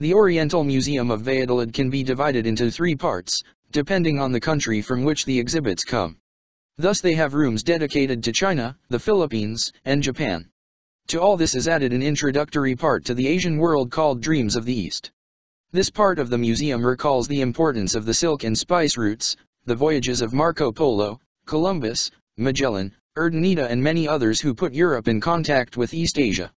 The Oriental Museum of Valladolid can be divided into three parts, depending on the country from which the exhibits come. Thus they have rooms dedicated to China, the Philippines, and Japan. To all this is added an introductory part to the Asian world called Dreams of the East. This part of the museum recalls the importance of the silk and spice routes, the voyages of Marco Polo, Columbus, Magellan, Urdaneta and many others who put Europe in contact with East Asia.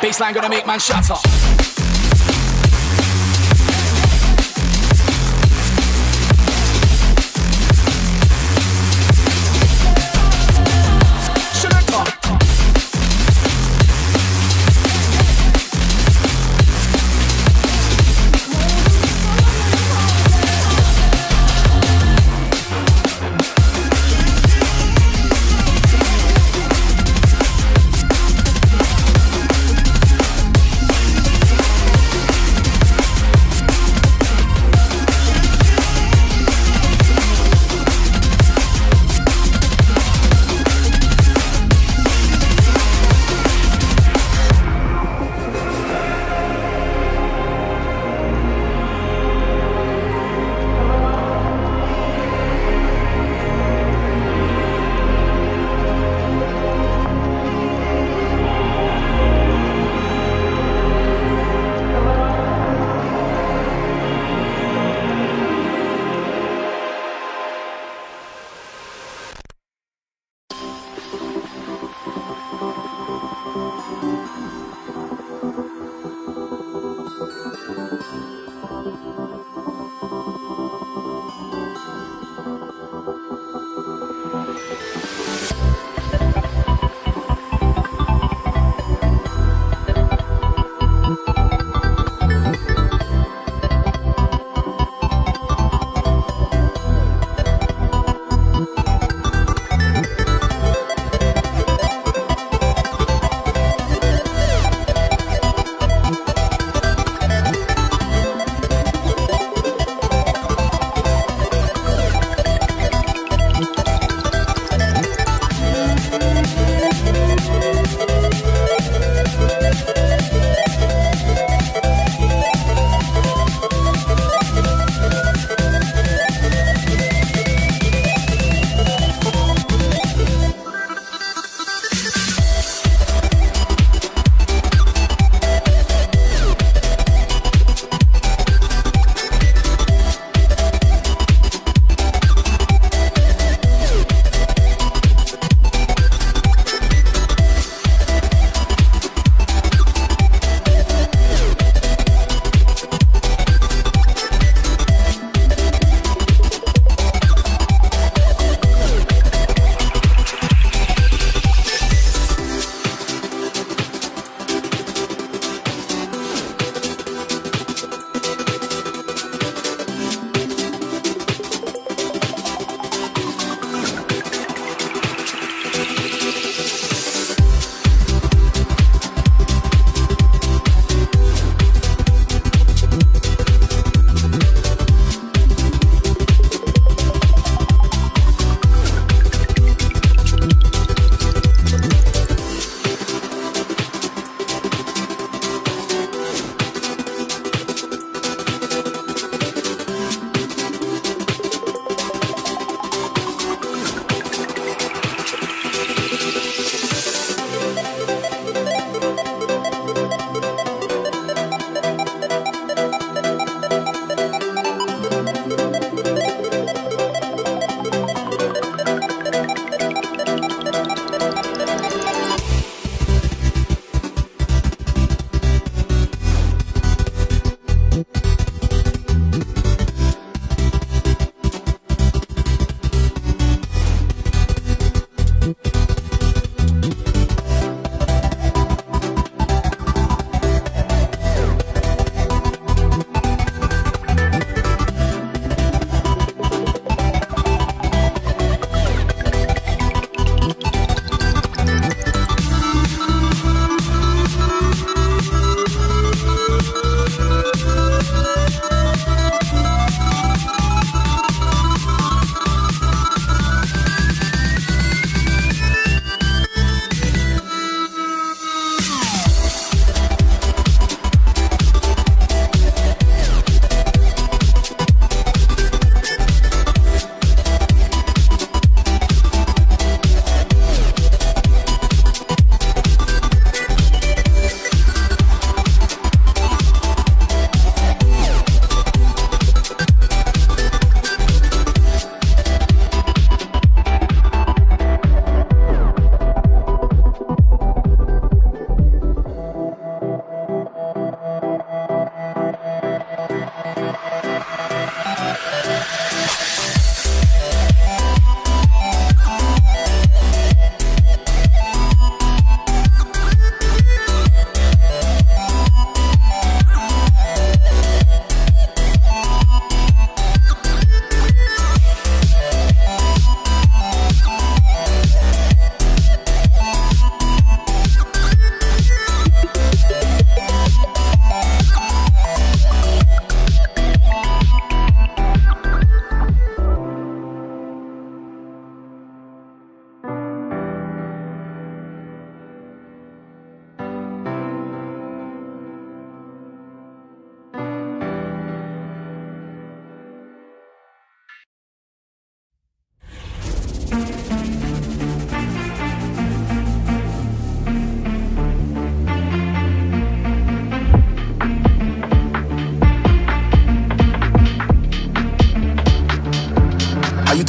Baseline gonna make man shut up.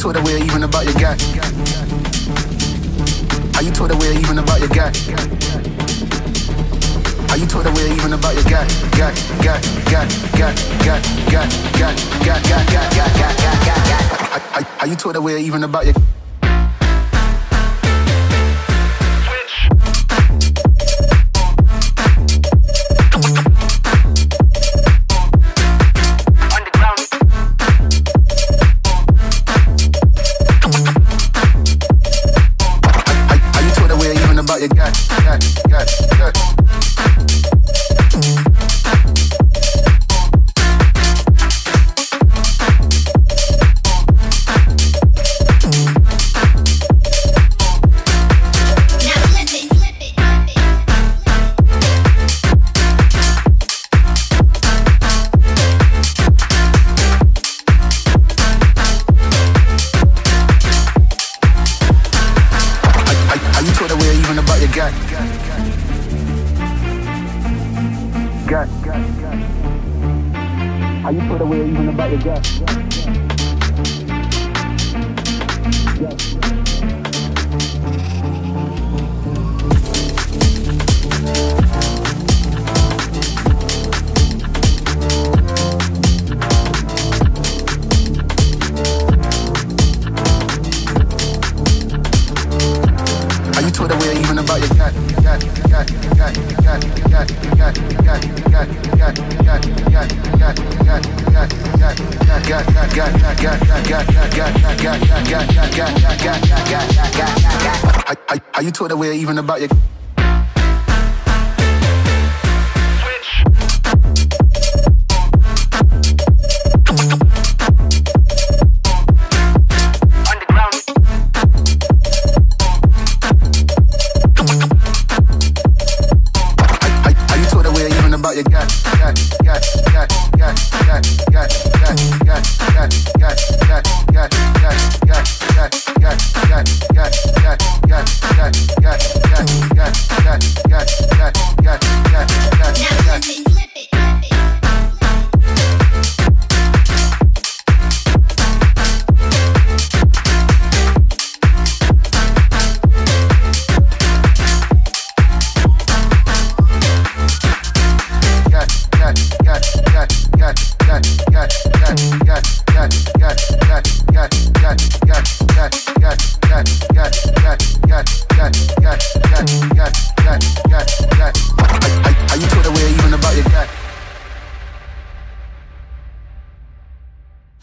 told her where even about your guy? How you told her where even about your guy? How you told her where even about your guy? How you told her where even about your guy? How you told her where even about your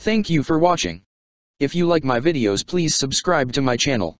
Thank you for watching. If you like my videos, please subscribe to my channel.